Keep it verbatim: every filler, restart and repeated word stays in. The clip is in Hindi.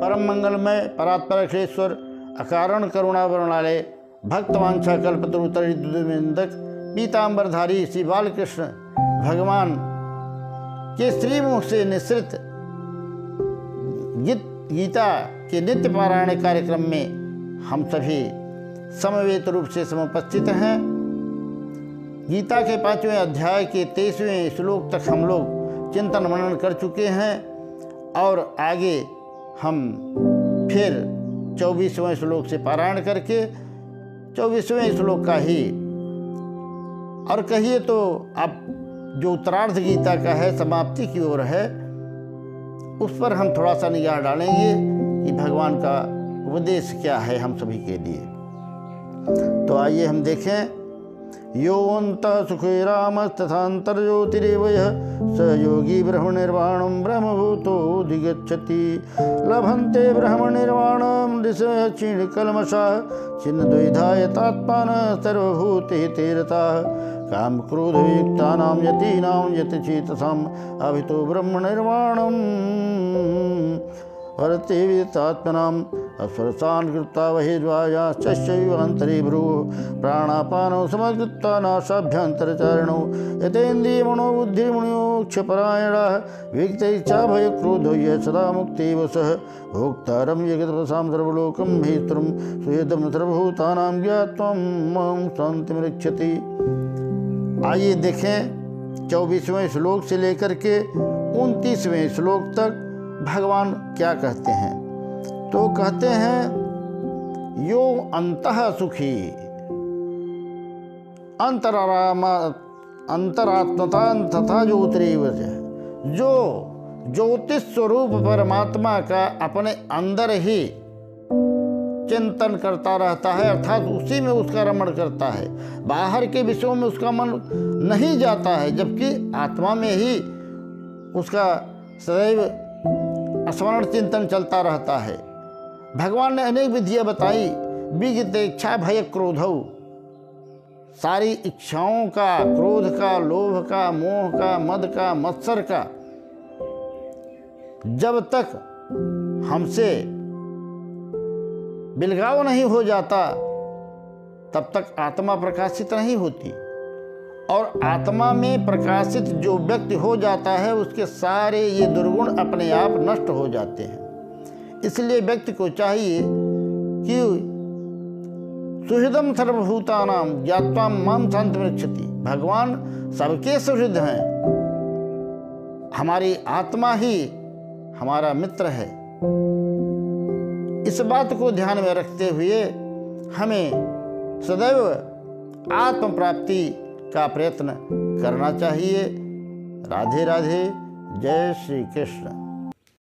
परम मंगलमय परात्परेश्वर अकारण करुणावरणालय भक्तवांछा कल्पतरुतरिद्विंदक पीताम्बरधारी श्री बालकृष्ण भगवान के श्रीमुख से निसृत गीत गीता के नित्य पारायण कार्यक्रम में हम सभी समवेत रूप से समुपस्थित हैं। गीता के पाँचवें अध्याय के तेईसवें श्लोक तक हम लोग चिंतन मनन कर चुके हैं और आगे हम फिर चौबीसवें श्लोक से पारायण करके चौबीसवें श्लोक का ही और कहिए तो आप जो उत्तरार्ध गीता का है समाप्ति की ओर है उस पर हम थोड़ा सा निगाह डालेंगे कि भगवान का उपदेश क्या है हम सभी के लिए। तो आइए हम देखें। योऽन्तः सुखैरामस्तथान्तर्ज्योतिरेव यः स योगी ब्रह्मनिर्वाणं ब्रह्मभूतो अधिगच्छति। लभन्ते ब्रह्मनिर्वाणं ऋषयः क्षीणकल्मषाः छिन्नद्वैधाय तात्मानः सर्वभूतहिते रताः। कामक्रोधयुक्तानां यतीनां यतचेतसाम् अभितो ब्रह्मनिर्वाणं वर्तते विदितात्मनां अस्पृशान् कृत्वा बहिर्वायाश्चैवान्तरे भ्रुवो प्राणापानौ समत्कृत्वा नासाभ्यन्तरचारिणौ। यतेन्द्रियमनोबुद्धिर्मुनियोक्षपरायणः विगतैश्चाभयक्रोधो यः सदा मुक्तेव सः। भोक्तारं जगत्प्रसां सर्वलोकं हेतुं सुहृदं सर्वभूतानां ज्ञात्वा मां शान्तिमृच्छति। आइए देखें चौबीसवें श्लोक से लेकर के उनतीसवें श्लोक तक भगवान क्या कहते हैं। तो कहते हैं यो अंतः सुखी अंतरात्मा अंतरात्मता तथा ज्योतिरेव जो ज्योतिष स्वरूप परमात्मा का अपने अंदर ही चिंतन करता रहता है अर्थात उसी में उसका रमण करता है, बाहर के विषयों में उसका मन नहीं जाता है जबकि आत्मा में ही उसका सदैव स्मरण चिंतन चलता रहता है। भगवान ने अनेक विधियाँ बताई। विगते इच्छा भय क्रोधौ सारी इच्छाओं का क्रोध का लोभ का मोह का मद का मत्सर का जब तक हमसे बिलगाव नहीं हो जाता तब तक आत्मा प्रकाशित नहीं होती और आत्मा में प्रकाशित जो व्यक्ति हो जाता है उसके सारे ये दुर्गुण अपने आप नष्ट हो जाते हैं। इसलिए व्यक्ति को चाहिए कि सुहृदम सर्वभूतानां ज्ञात्वा मां शान्तिमृच्छति। भगवान सबके सुहृद हैं, हमारी आत्मा ही हमारा मित्र है। इस बात को ध्यान में रखते हुए हमें सदैव आत्म प्राप्ति का प्रयत्न करना चाहिए। राधे राधे। जय श्री कृष्ण।